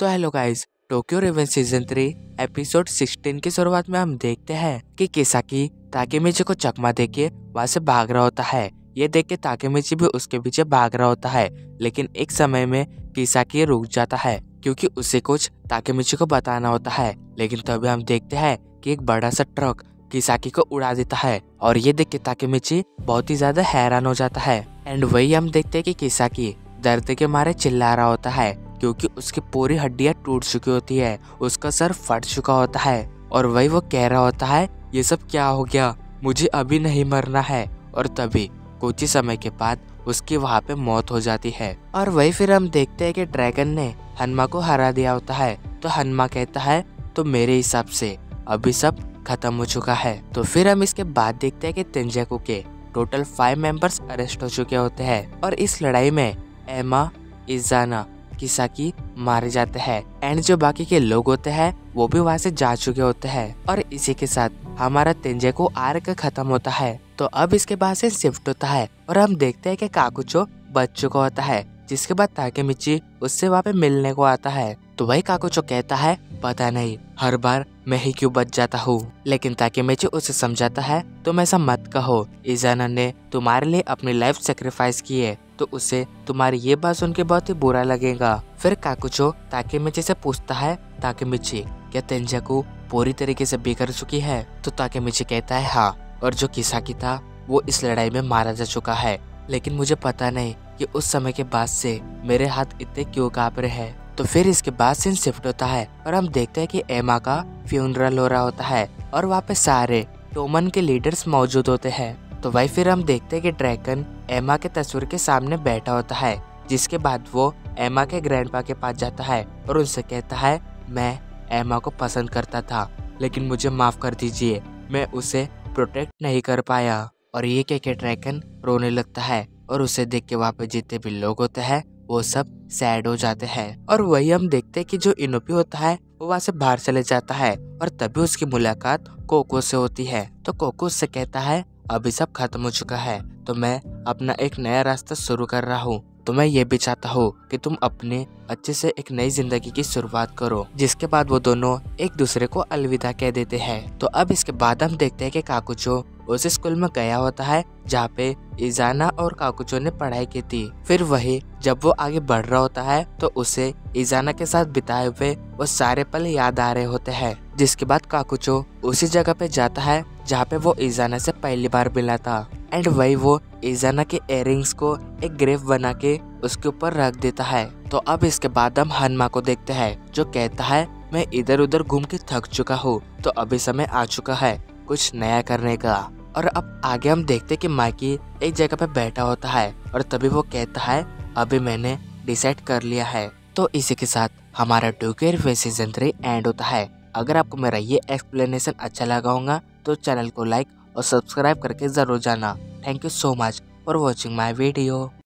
तो hello guys, Tokyo revenge season 3 episode 16 की शुरुआत में हम देखते हैं कि किसाकी ताकेमिची को चकमा देके वहां से भाग रहा होता है। ये देख के ताकेमिची भी उसके पीछे भाग रहा होता है, लेकिन एक समय में किसाकी रुक जाता है क्योंकि उसे कुछ ताकेमिची को बताना होता है। लेकिन तभी हम देखते हैं कि एक बड़ा सा ट्रक किसाकी को उड़ा देता है और ये देख के ताकेमिची बहुत ही ज्यादा हैरान हो जाता है। एंड वही हम देखते है कि किसाकी दर्द के मारे चिल्ला रहा होता है क्योंकि उसकी पूरी हड्डियां टूट चुकी होती है, उसका सर फट चुका होता है और वही वो कह रहा होता है, ये सब क्या हो गया, मुझे अभी नहीं मरना है। और तभी कुछ ही समय के बाद उसकी वहाँ पे मौत हो जाती है। और वही फिर हम देखते हैं कि ड्रैगन ने हनमा को हरा दिया होता है। तो हनमा कहता है, तो मेरे हिसाब से अभी सब खत्म हो चुका है। तो फिर हम इसके बाद देखते है कि तेंजेकू के टोटल 5 मेंबर्स अरेस्ट हो चुके होते हैं और इस लड़ाई में एमा, इजाना, किसाकी मारे जाते हैं। एंड जो बाकी के लोग होते हैं वो भी वहाँ से जा चुके होते हैं और इसी के साथ हमारा तेंजेकू आर्क खत्म होता है। तो अब इसके बाद से शिफ्ट होता है और हम देखते हैं कि काकुचो बच चुका होता है, जिसके बाद ताकेमिची उससे वहाँ पे मिलने को आता है। तो वही काकुचो कहता है, पता नहीं हर बार मैं ही क्यों बच जाता हूँ, लेकिन ताकेमिची उसे समझाता है, तुम ऐसा मत कहो, इजाना ने तुम्हारे लिए अपनी लाइफ सेक्रीफाइस की है तो उसे तुम्हारी ये बात सुन के बहुत ही बुरा लगेगा। फिर काकुचो ताकेमिची से पूछता है, ताकेमिची क्या तेंजेकू पूरी तरीके से बिगड़ चुकी है? तो ताकेमिची कहता है हाँ, और जो किसाकी था वो इस लड़ाई में मारा जा चुका है, लेकिन मुझे पता नहीं कि उस समय के बाद से मेरे हाथ इतने क्यों कांप रहे हैं। तो फिर इसके बाद सीन शिफ्ट होता है और हम देखते हैं कि एमा का फ्यूनरल हो रहा होता है और वहाँ पे सारे टोमन के लीडर्स मौजूद होते हैं। तो वही फिर हम देखते हैं कि ड्रैगन एमा के तस्वीर के सामने बैठा होता है, जिसके बाद वो एमा के ग्रैंडपा के पास जाता है और उनसे कहता है, मैं एमा को पसंद करता था लेकिन मुझे माफ कर दीजिए, मैं उसे प्रोटेक्ट नहीं कर पाया। और ये कह के ड्रैगन रोने लगता है और उसे देख के वहाँ पे जितने भी लोग होते हैं वो सब सैड हो जाते हैं। और वही हम देखते हैं कि जो इनुपी होता है वो वहाँ से बाहर चले जाता है और तभी उसकी मुलाकात कोको से होती है। तो कोको उससे कहता है, अभी सब खत्म हो चुका है तो मैं अपना एक नया रास्ता शुरू कर रहा हूँ, तो मैं ये भी चाहता हूँ कि तुम अपने अच्छे से एक नई जिंदगी की शुरुआत करो। जिसके बाद वो दोनों एक दूसरे को अलविदा कह देते हैं। तो अब इसके बाद हम देखते हैं कि काकुचो उस स्कूल में गया होता है जहाँ पे इजाना और काकुचो ने पढ़ाई की थी। फिर वही जब वो आगे बढ़ रहा होता है तो उसे इजाना के साथ बिताए हुए वो सारे पल याद आ रहे होते हैं। जिसके बाद काकुचो उसी जगह पे जाता है जहाँ पे वो इजाना से पहली बार मिला था। एंड वही वो इजाना के इयररिंग्स को एक ग्रेव बना के उसके ऊपर रख देता है। तो अब इसके बाद हम हनमा को देखते हैं जो कहता है, मैं इधर उधर घूम के थक चुका हूँ, तो अभी समय आ चुका है कुछ नया करने का। और अब आगे हम देखते कि माइकी एक जगह पे बैठा होता है और तभी वो कहता है, अभी मैंने डिसाइड कर लिया है। तो इसी के साथ हमारा टोक्यो रिवेंजर्स सीजन 3 एंड होता है। अगर आपको मेरा ये एक्सप्लेनेशन अच्छा लगा होगा तो चैनल को लाइक और सब्सक्राइब करके जरूर जाना। Thank you so much for watching my video.